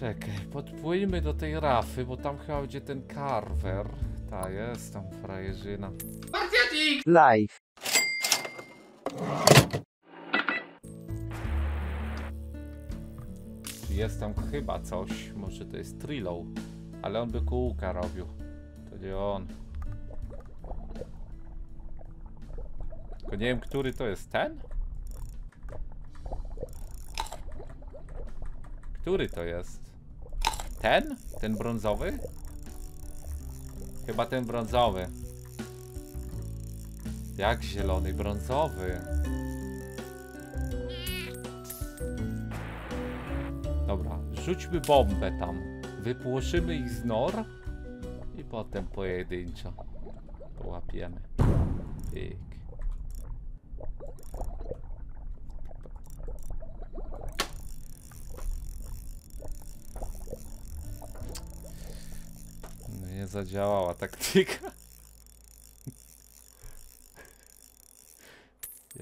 Czekaj, podpłyjmy do tej Rafy, bo tam chyba będzie ten Carver. Ta jest tam frajerzyna. Spartiatix! Live. Jest tam chyba coś, może to jest Trillo, ale on by kółka robił. To nie on. Tylko nie wiem, który to jest ten? Który to jest? Ten? Ten brązowy? Chyba ten brązowy. Jak zielony, brązowy. Dobra, rzućmy bombę tam. Wypłoszymy ich z nor. I potem pojedynczo łapiemy. Pyk. Nie zadziałała taktyka.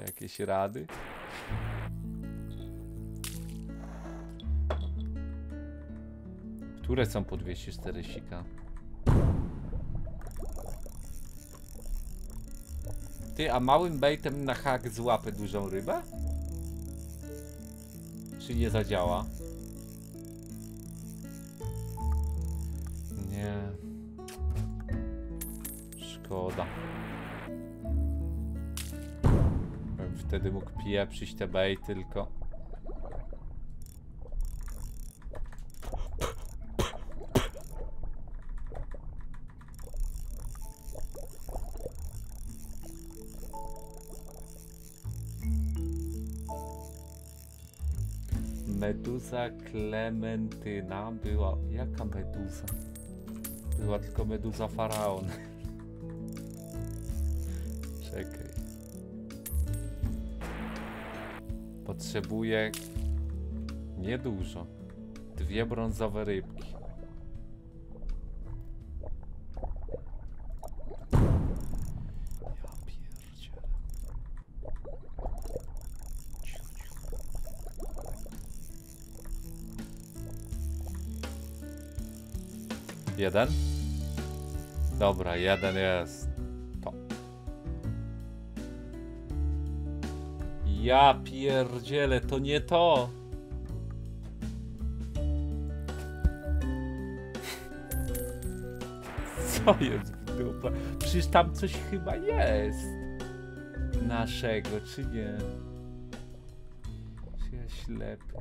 Jakieś rady? Które są po 240k? Ty, a małym baitem na hak złapę dużą rybę? Czy nie zadziała? Nie. Szkoda. Wtedy mógł pieprzyć te bait tylko. Meduza Klementyna była... Jaka meduza? Była tylko meduza faraona. Czekaj. Potrzebuję... Niedużo. 2 brązowe rybki. Jeden? Dobra, jeden jest. To. Ja pierdzielę, to nie to. Co jest w dupę? Przecież tam coś chyba jest. Naszego, czy nie? Czy ja ślepy?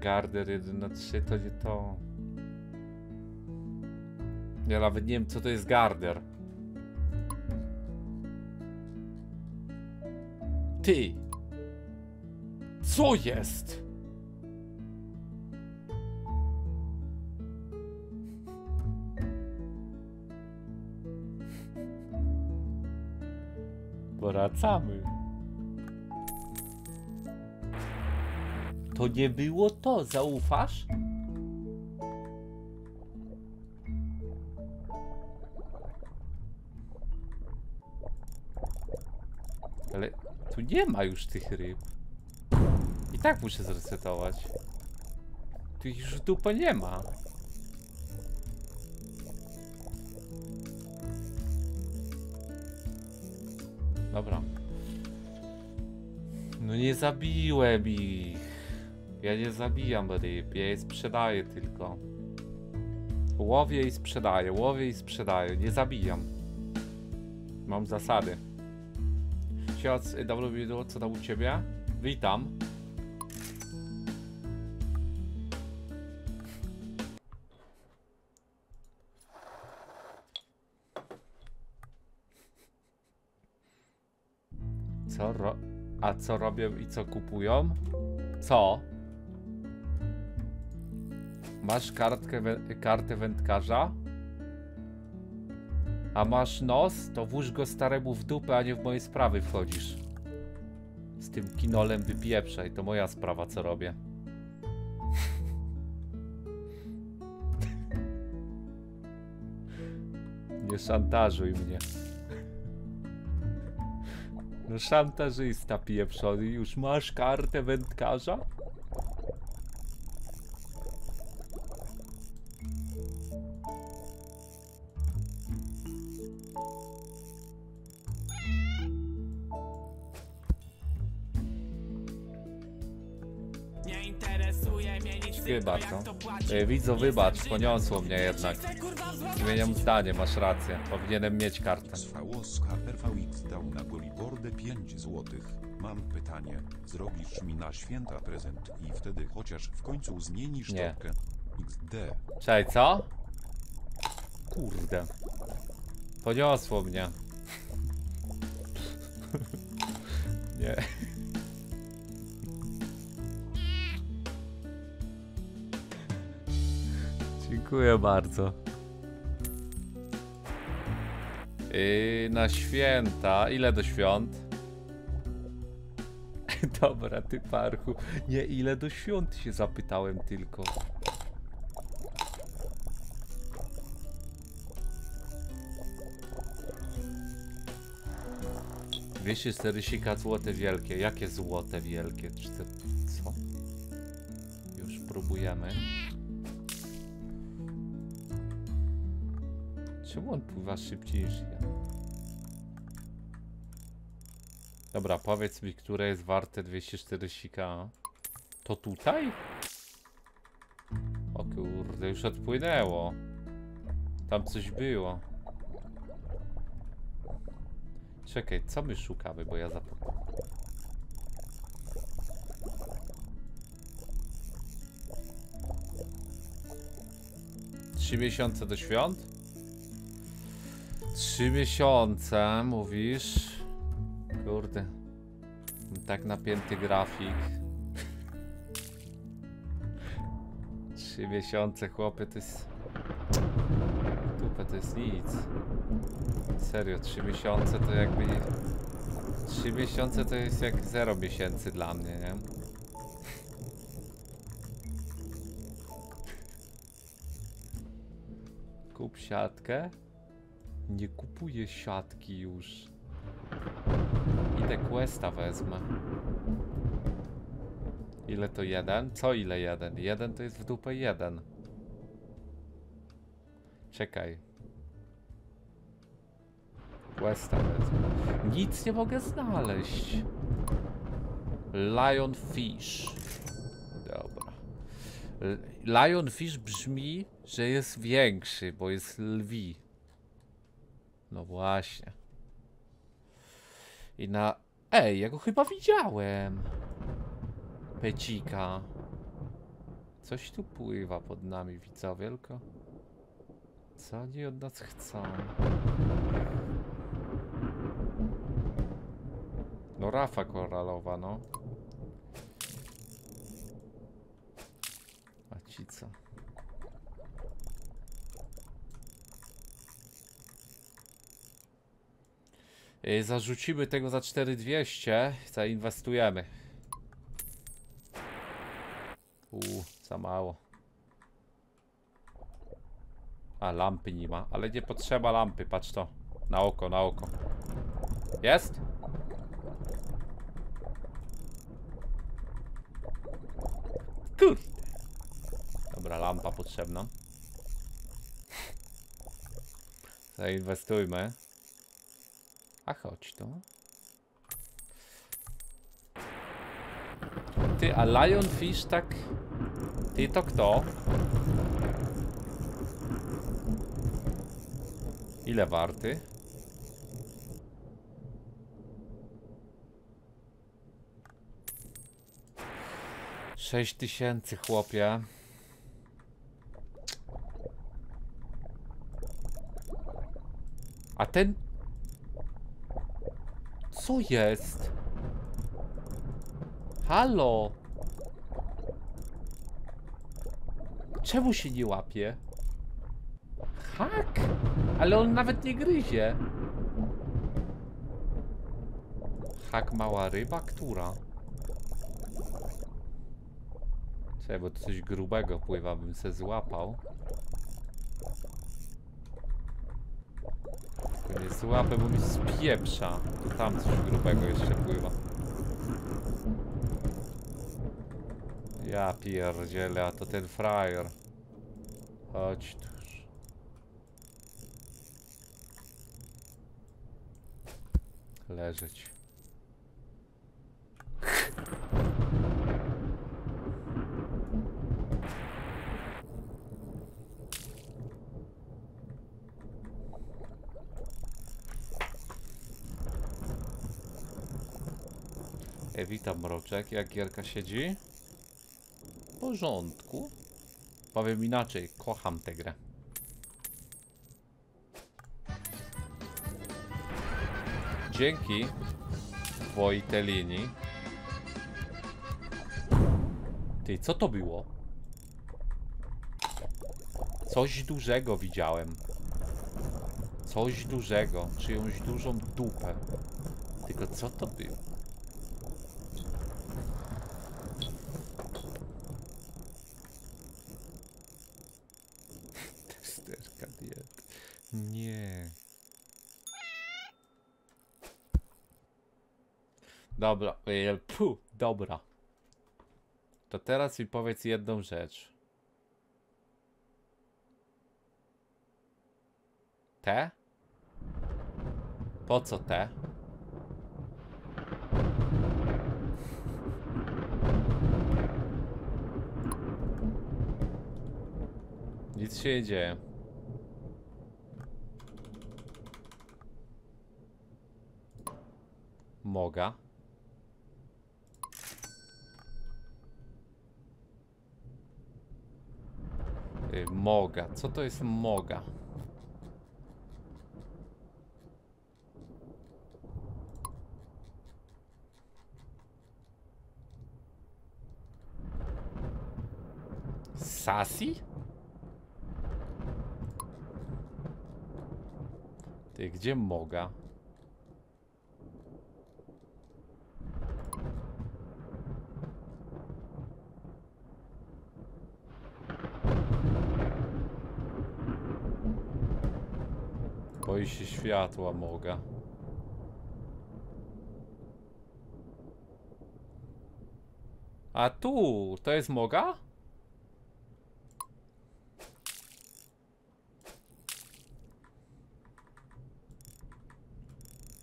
Garder 1/3 to nie to. Ja nawet nie wiem, co to jest Garder. Ty! Co jest? Wracamy. To nie było to, zaufasz? Ale tu nie ma już tych ryb. I tak muszę zresetować. Tu już dupa nie ma. Dobra. No nie zabiłem ich. Ja nie zabijam ryb, ja je sprzedaję tylko. Łowię i sprzedaję, nie zabijam. Mam zasady. Siad, dawno wideo, co tam u ciebie? Witam. A co robią i co kupują? Co? Masz kartę wędkarza? A masz nos? To włóż go staremu w dupę, a nie w moje sprawy wchodzisz. Z tym kinolem wypieprzaj, to moja sprawa co robię. Nie szantażuj mnie. No szantażysta pieprzony, już masz kartę wędkarza? Wybacz, no. Widzo, wybacz, poniosło mnie jednak. Zmieniam zdanie, masz rację. Powinienem mieć kartę. Dał na Polibordę 5 złotych. Mam pytanie. Zrobisz mi na święta prezent i wtedy chociaż w końcu zmienisz topkę. XD. Czekaj, co? Kurde. Poniosło mnie. Nie. Dziękuję bardzo. Na święta. Ile do świąt? Dobra, ty parchu. Nie, ile do świąt się zapytałem tylko. Wiecie, 4 sika złote wielkie. Jakie złote wielkie? Czy to co? Już próbujemy. Czemu on pływa szybciej niż ja? Dobra, powiedz mi, które jest warte 240k. To tutaj? O kurde, już odpłynęło. Tam coś było. Czekaj, co my szukamy, bo ja zapomniałem. Trzy miesiące do świąt? 3 miesiące, mówisz? Kurde. Tak napięty grafik. 3 miesiące, chłopie, to jest... Tupę, to jest nic. Serio, 3 miesiące to jakby... 3 miesiące to jest jak 0 miesięcy dla mnie, nie? Kup siatkę. Nie kupuję siatki już. Idę questa wezmę. Ile to jeden? Co ile jeden? Jeden to jest w dupę jeden. Czekaj. Questa wezmę. Nic nie mogę znaleźć. Lionfish. Dobra. Lionfish brzmi, że jest większy, bo jest lwi. No właśnie. I na... Ej, ja go chyba widziałem. Pecika. Coś tu pływa pod nami, widzowie, tylko... Co oni od nas chcą? No Rafa Koralowa, no. A ci co? Zarzucimy tego za 4200, zainwestujemy. Za mało. A lampy nie ma, ale nie potrzeba lampy, patrz to. Na oko, na oko. Jest? Kurde. Dobra, lampa potrzebna. Zainwestujmy. A chodź to. Ty, a Lionfish tak... Ty to kto? Ile warty? Sześć 6000, chłopie. A ten... Co jest? Halo? Czemu się nie łapie? Hak? Ale on nawet nie gryzie. Hak mała ryba, która? Czekaj, bo coś grubego pływa, bym se złapał. Nie złapę, bo mi spieprza. To tam coś grubego jeszcze pływa. Ja pierdzielę, a to ten frajer. Chodź tu. Leżeć. Witam Mroczek, jak Gierka siedzi? W porządku. Powiem inaczej, kocham tę grę. Dzięki Wojtelini. Ty, co to było? Coś dużego widziałem. Coś dużego, czyjąś dużą dupę. Tylko co to było? Testerka diet. Nie. Dobra, puh, dobra. To teraz mi powiedz jedną rzecz. Te? Po co te? Nic się nie dzieje. Moga. Moga. Co to jest moga? Sasi? Ty, gdzie moga? Boi się światła moga. A tu, to jest moga?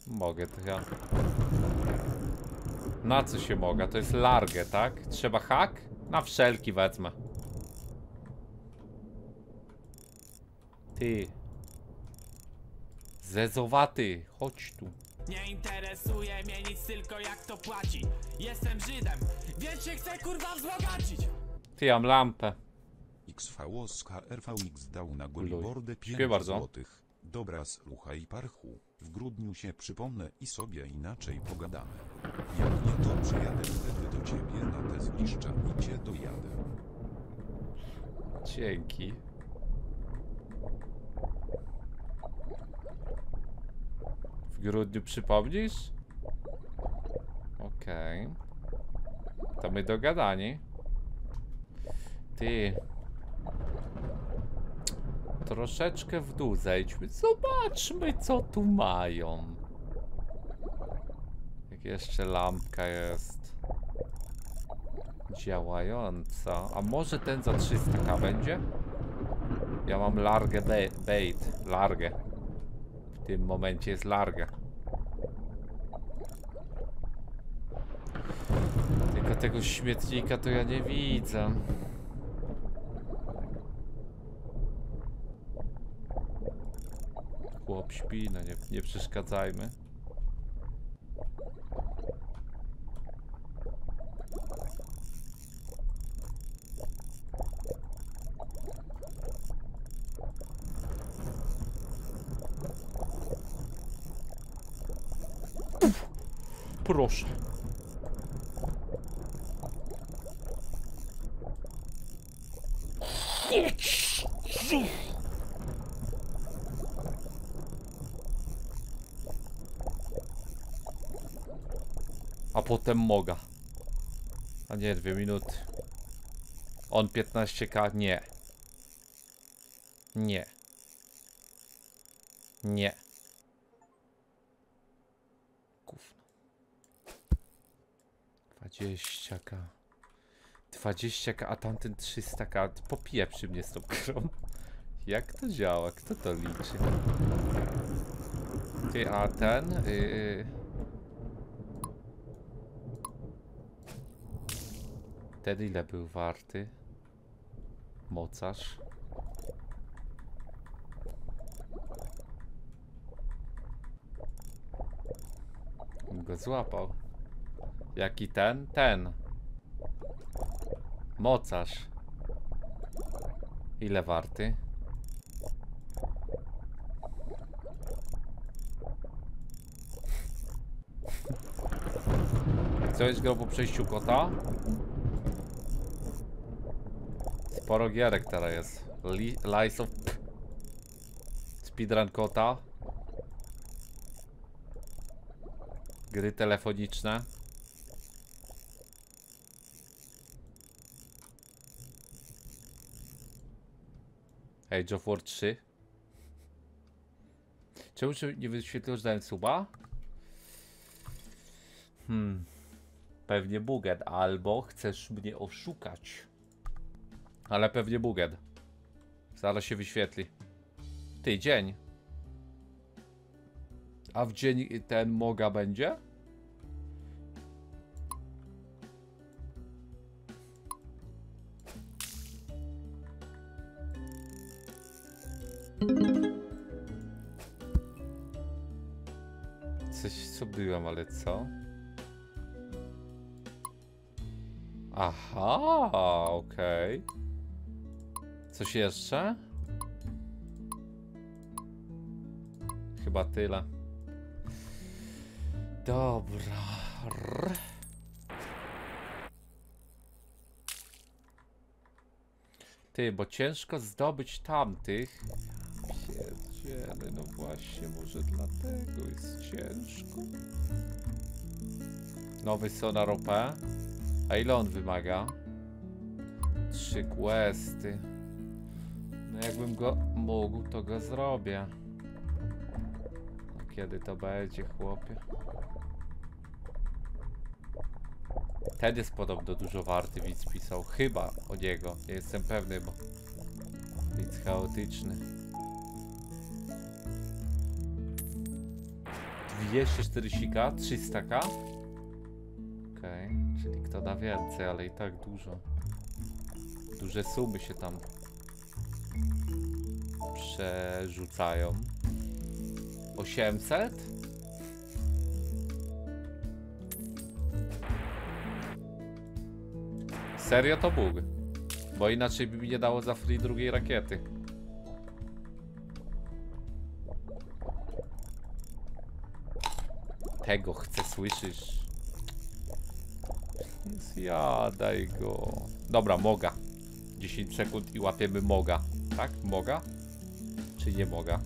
Mogę to ja. Na co się moga? To jest largę, tak? Trzeba hak? Na wszelki wezmę. Ty. Zezowaty, chodź tu. Nie interesuje mnie nic, tylko jak to płaci. Jestem Żydem, więc się chcę kurwa wzbogacić. Ty, mam lampę. XVOSKRVX dał na golbordę 5 złotych. Dobra, słuchaj parchu. W grudniu się przypomnę i sobie inaczej pogadamy. Jak nie, to przyjadę wtedy do ciebie na te zgliszcza i cię dojadę. Dzięki. W grudniu przypomnisz? Okej. Okay. To my dogadani. Ty. Troszeczkę w dół zejdźmy. Zobaczmy, co tu mają. Jak jeszcze lampka jest działająca. A może ten za 300 będzie? Ja mam largę bait. Largę. W tym momencie jest larga. Tylko tego śmietnika to ja nie widzę. Chłop śpi, no nie przeszkadzajmy. Proszę. a potem Moga. A nie, 2 minuty. On 15k, nie. Nie. Nie. Gówno. 20k. 20k, a tamten 300k. Popija przy mnie z tą grą. Jak to działa? Kto to liczy? Ty, a ten... Ten ile był warty? Mocarz. On go złapał. Jaki ten? Ten. Mocarz. Ile warty? Co jest grą po przejściu kota? Sporo gierek teraz jest. Light of Speedrun kota. Gry telefoniczne. Age of War 3. Czemu się nie wyświetliło, że dałem suba? Pewnie buget, albo chcesz mnie oszukać. Ale pewnie buget. Zaraz się wyświetli. Ty, dzień. A w dzień ten Moga będzie? Coś co byłem, ale co? Aha, okej. Coś jeszcze? Chyba tyle. Dobra. Ty, bo ciężko zdobyć tamtych. Pierdziele, no właśnie, może dlatego jest ciężko. Nowy sonar OP. A ile on wymaga? 3 questy. No jakbym go mógł, to go zrobię. Kiedy to będzie, chłopie? Ten jest podobno dużo warty, widz pisał. Chyba o niego, nie jestem pewny, bo widz chaotyczny. 240k? 300k? Okej, czyli kto da więcej, ale i tak dużo. Duże sumy się tam przerzucają. 800? Serio to Bóg. Bo inaczej by mi nie dało za free drugiej rakiety. Tego chcę, słyszysz? Zjadaj go. Dobra, Moga. 10 sekund i łapiemy Moga. Tak? Moga? Czy nie Moga?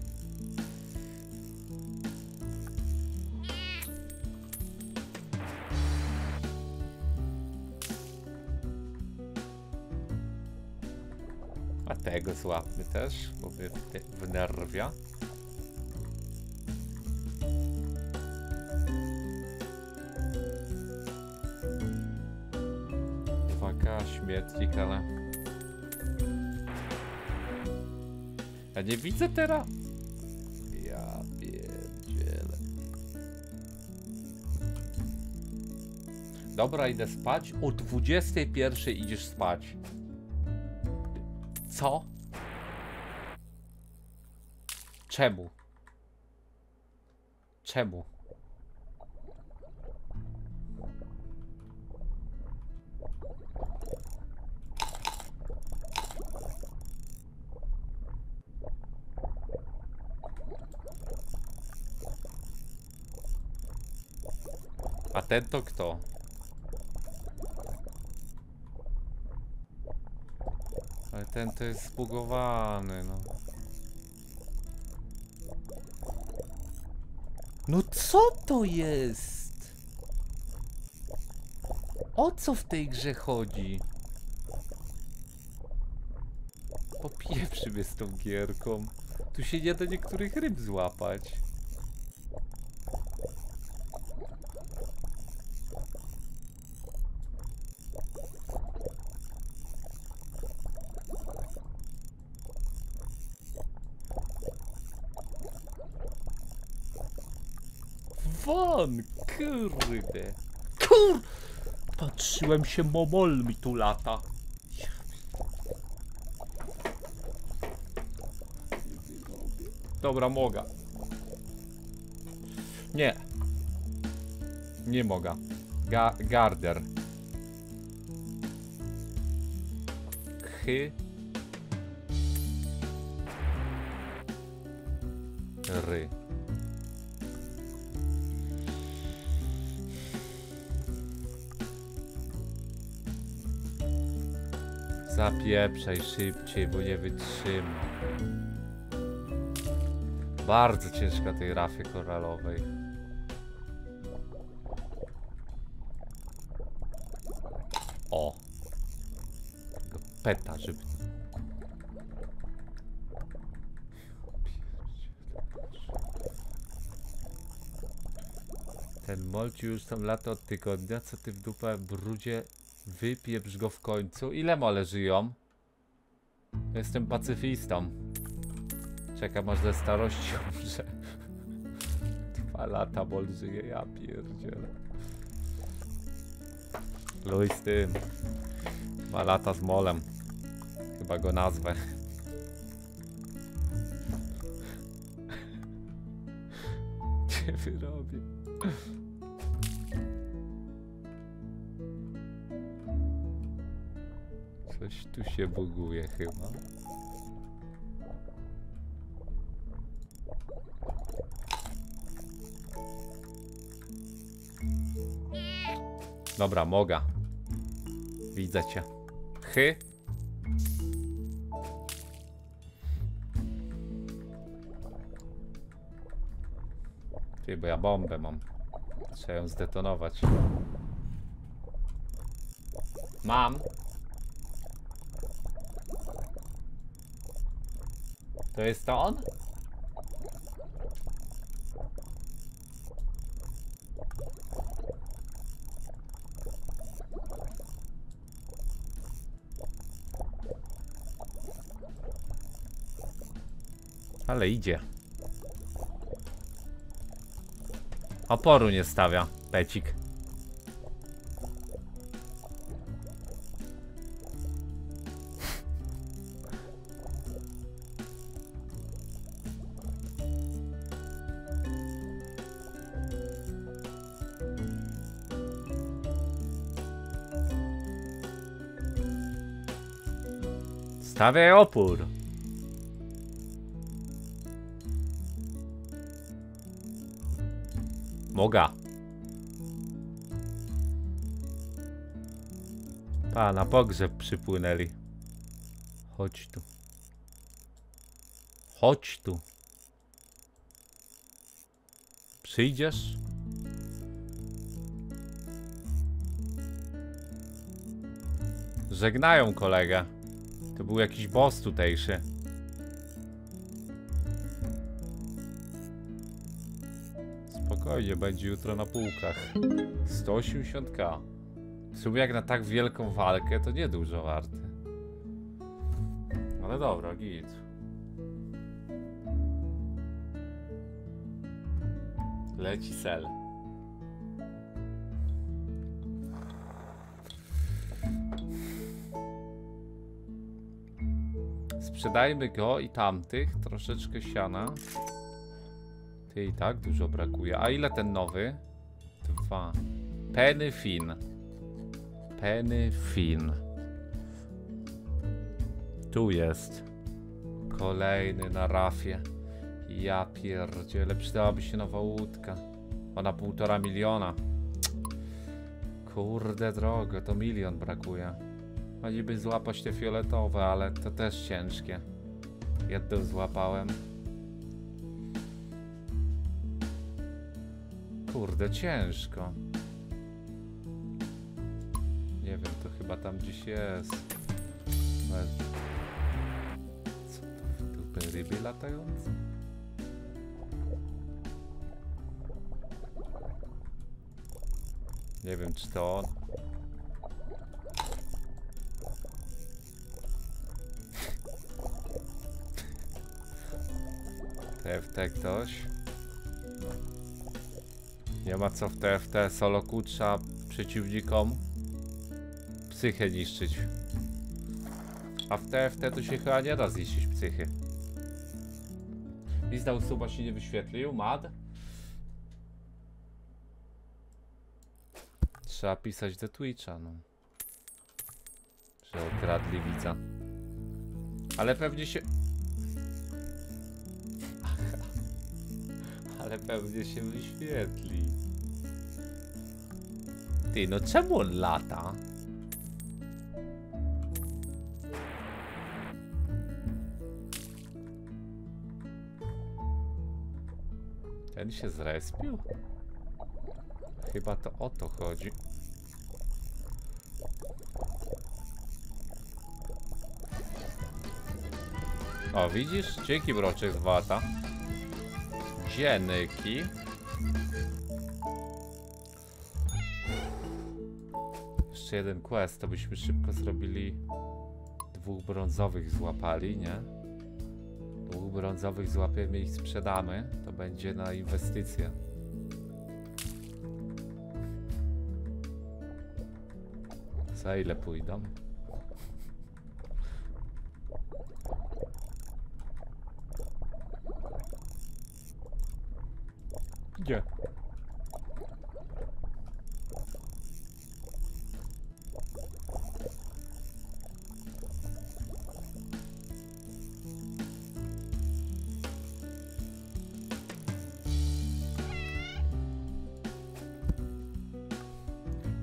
Tego złapmy też, bo mnie wnerwia. Uwaga, śmiertnik, ale... Ja nie widzę teraz! Ja pierdzielę. Dobra, idę spać. O 21 idziesz spać. Co? Czemu? Czemu? A ten to kto? Ale ten to jest zbugowany, no. No co to jest? O co w tej grze chodzi? Popieprzy mnie z tą gierką. Tu się nie da niektórych ryb złapać. Won, kurde. Kur... Patrzyłem się, momol mi tu lata. Dobra, mogę. Nie. Nie mogę. Garder. Ry. Zapieprzaj szybciej, bo nie wytrzymam. Bardzo ciężka tej rafy koralowej. O! Tego peta, żeby... Ten Molciu już tam lata od tygodnia, co ty w dupę brudzie, wypieprz go w końcu. Ile mole żyją? Jestem pacyfistą. Czekam aż ze starością, że 2 lata mol żyje, ja pierdzielę. Luj z tym. 2 lata z molem. Chyba go nazwę. Cię wyrobię. Coś tu się buguje chyba. Dobra, mogę. Widzę cię. Chy. Ty, bo ja bombę mam. Trzeba ją zdetonować. Mam. To jest to on? Ale idzie. Oporu nie stawia, pecik. Stawiaj opór. Moga. Pa, na pogrzeb przypłynęli. Chodź tu. Chodź tu. Przyjdziesz? Żegnają kolegę. To był jakiś boss tutejszy. Spokojnie, będzie jutro na półkach. 180 000. W sumie jak na tak wielką walkę, to nie dużo warte. Ale dobra, git. Leci sel. Sprzedajmy go i tamtych, troszeczkę siana. I tak dużo brakuje. A ile ten nowy? 2. Penyfin. Penyfin. Tu jest. Kolejny na rafie. Ja pierdzielę. Przydałaby się nowa łódka. Ona 1,5 miliona. Kurde drogo, to 1 milion brakuje. A niby złapać te fioletowe, ale to też ciężkie. Jedną złapałem. Kurde, ciężko. Nie wiem, to chyba tam gdzieś jest. Co to w dupę, ryby latające? Nie wiem, czy to on. TFT ktoś? Nie ma co w TFT solo kutrza przeciwnikom psychę niszczyć. A w TFT to się chyba nie da zniszczyć psychy. Lista usuwa się nie wyświetlił, mad. Trzeba pisać do Twitcha, no. Że okradli widza. Ale pewnie się... Ale pewnie się wyświetli. Ty, no czemu on lata? Ten się zrespił? Chyba to o to chodzi. O, widzisz? Dzięki, Mroczek z Wata. Dzienyki. Jeszcze jeden quest, to byśmy szybko zrobili. 2 brązowych złapali, nie? 2 brązowych złapiemy i ich sprzedamy. To będzie na inwestycje. Za ile pójdą? Gdzie?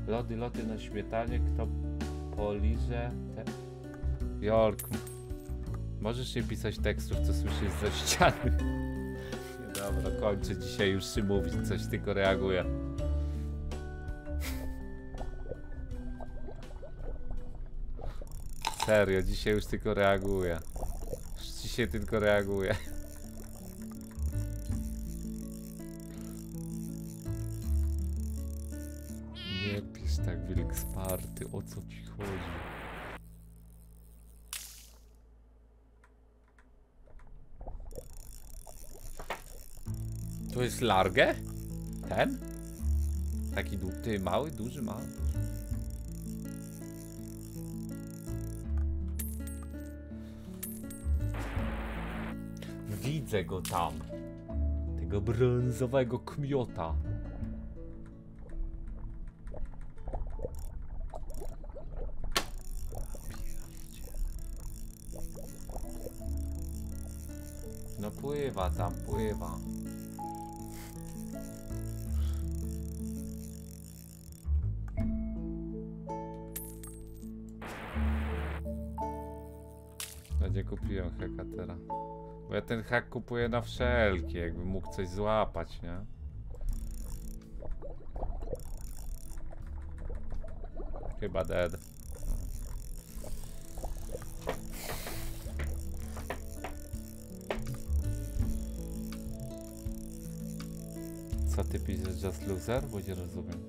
Lody, lody na śmietanie, kto poliże te... Jorku, możesz nie pisać tekstów, co słyszysz ze ściany. Dobra, kończę dzisiaj już się mówić, coś tylko reaguje. Serio, dzisiaj już tylko reaguje. Już dzisiaj tylko reaguje. Nie pisz tak, Wilk Sparty, o co ci chodzi? To jest largę? Ten? Taki ty mały, duży, mały. Widzę go tam. Tego brązowego kmiota. No pływa tam, pływa. Kupiłem haka teraz. Bo ja ten hak kupuję na wszelkie, jakby mógł coś złapać, nie? Chyba dead. Co ty piszesz, just loser? Bo nie rozumiem.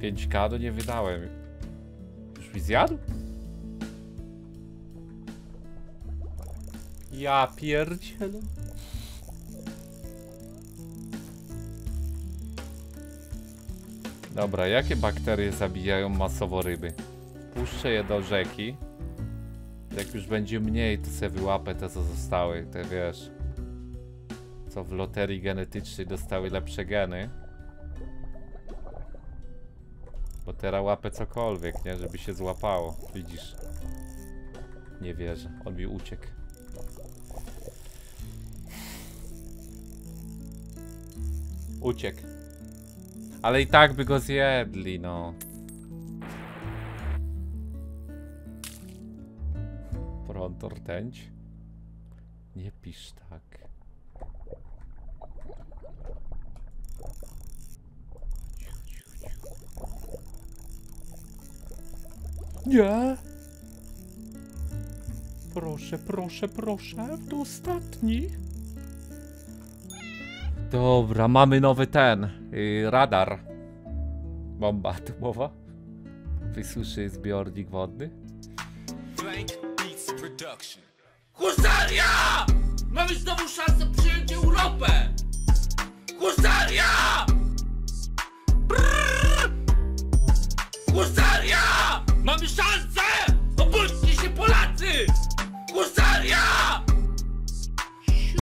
5K to nie wydałem. Już mi zjadł? Ja pierdzielę. Dobra, jakie bakterie zabijają masowo ryby? Puszczę je do rzeki. Jak już będzie mniej, to sobie wyłapę te, co zostały. Te, wiesz, co w loterii genetycznej dostały lepsze geny. Bo teraz łapę cokolwiek, nie? Żeby się złapało. Widzisz? Nie wierzę. On mi uciekł. Uciekł. Ale i tak by go zjedli, no. Prąd ortęć. Nie pisz tak. Nie! Proszę, proszę, proszę, to ostatni. Dobra, mamy nowy ten, radar. Bomba atomowa. Wysuszy zbiornik wodny. HUSARIA! Mamy znowu szansę przyjąć Europę! HUSARIA!